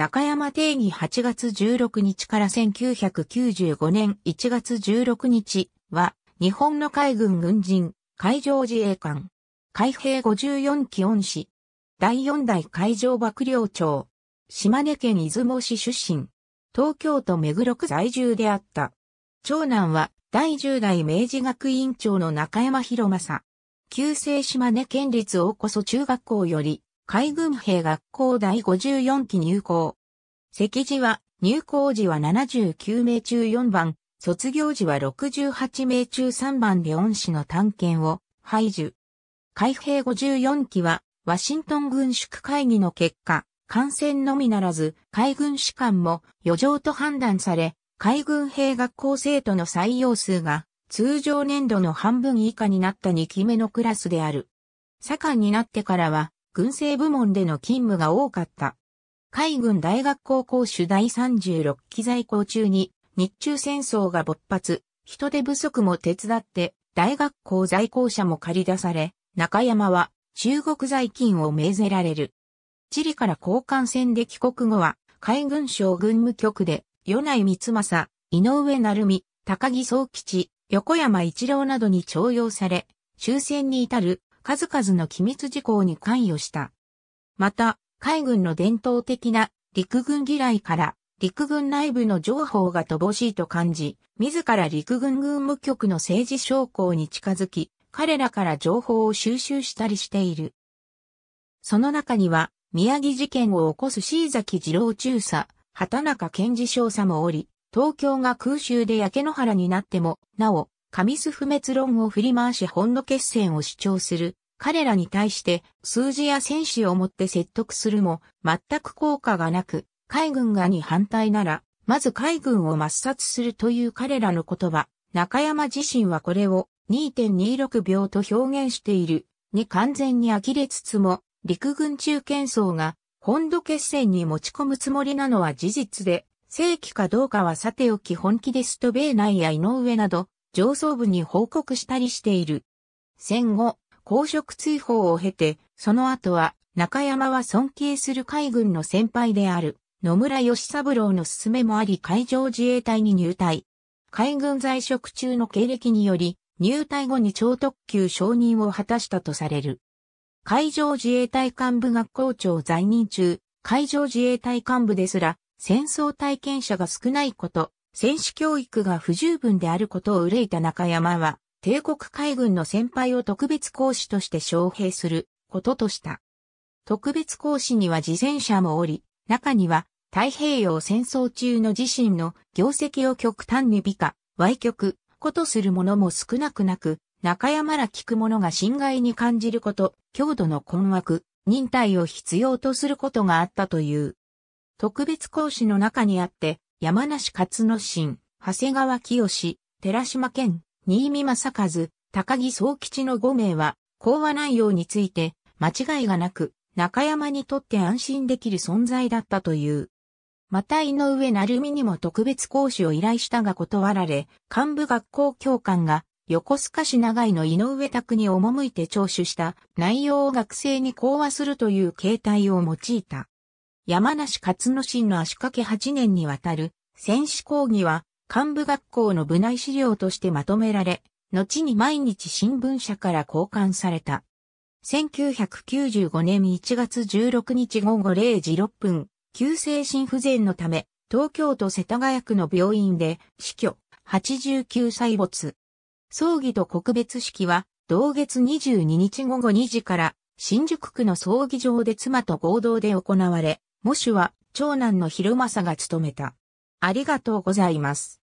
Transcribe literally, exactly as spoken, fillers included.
中山定義はちがつじゅうろくにちからせんきゅうひゃくきゅうじゅうごねんいちがつじゅうろくにちは日本の海軍軍人、海上自衛官、海兵ごじゅうよんき恩師、だいよんだい海上幕僚長、島根県出雲市出身、東京都目黒区在住であった。長男はだいじゅうだい明治学院長の中山博正。旧制島根県立大こそ中学校より海軍兵学校だいごじゅうよんき入校。席次は入校時はななじゅうきゅうめい中よんばん、卒業時はろくじゅうはちめい中さんばんで恩師の短剣を拝受。海兵ごじゅうよんきはワシントン軍縮会議の結果、艦船のみならず海軍士官も余剰と判断され、海軍兵学校生徒の採用数が通常年度の半分以下になったにきめのクラスである。盛んになってからは軍政部門での勤務が多かった。海軍大学校講習だいさんじゅうろっき在校中に日中戦争が勃発、人手不足も手伝って大学校在校者も駆り出され、中山は中国在勤を命ぜられる。チリから交換船で帰国後は海軍省軍務局で米内光政、井上鳴海、高木宗吉、横山一郎などに重用され、終戦に至る数々の機密事項に関与した。また、海軍の伝統的な陸軍嫌いから陸軍内部の情報が乏しいと感じ、自ら陸軍軍務局の政治将校に近づき、彼らから情報を収集したりしている。その中には、宮城事件を起こす椎崎次郎中佐、畑中健次少佐もおり、東京が空襲で焼け野原になっても、なお、神栖不滅論を振り回し本土決戦を主張する。彼らに対して、数字や戦士をもって説得するも、全く効果がなく、海軍がに反対なら、まず海軍を抹殺するという彼らの言葉。中山自身はこれを にてんにろくびょうと表現している。に完全に呆れつつも、陸軍中堅層が本土決戦に持ち込むつもりなのは事実で、正規かどうかはさておき本気ですと米内や井上など上層部に報告したりしている。戦後、公職追放を経て、その後は中山は尊敬する海軍の先輩である野村義三郎の勧めもあり海上自衛隊に入隊。海軍在職中の経歴により、入隊後に超特急承認を果たしたとされる。海上自衛隊幹部学校長在任中、海上自衛隊幹部ですら、戦争体験者が少ないこと、戦士教育が不十分であることを憂いた中山は、帝国海軍の先輩を特別講師として招聘することとした。特別講師には自薦者もおり、中には太平洋戦争中の自身の業績を極端に美化、歪曲、ことする者も少なくなく、中山ら聞く者が心外に感じること、強度の困惑、忍耐を必要とすることがあったという。特別講師の中にあって、山梨勝之進、長谷川清、寺島健、新見正和、高木宗吉のごめいは、講話内容について、間違いがなく、中山にとって安心できる存在だったという。また井上鳴海にも特別講師を依頼したが断られ、幹部学校教官が、横須賀市長井の井上宅に赴いて聴取した内容を学生に講話するという形態を用いた。山梨勝之進の足掛けはちねんにわたる戦士講義は幹部学校の部内資料としてまとめられ、後に毎日新聞社から公刊された。せんきゅうひゃくきゅうじゅうごねんいちがつじゅうろくにちごごれいじろっぷん、急性心不全のため、東京都世田谷区の病院で死去、はちじゅうきゅうさい没。葬儀と告別式は、同月にじゅうににちごごにじから、新宿区の葬儀場で妻と合同で行われ、喪主は長男の博正が務めた。ありがとうございます。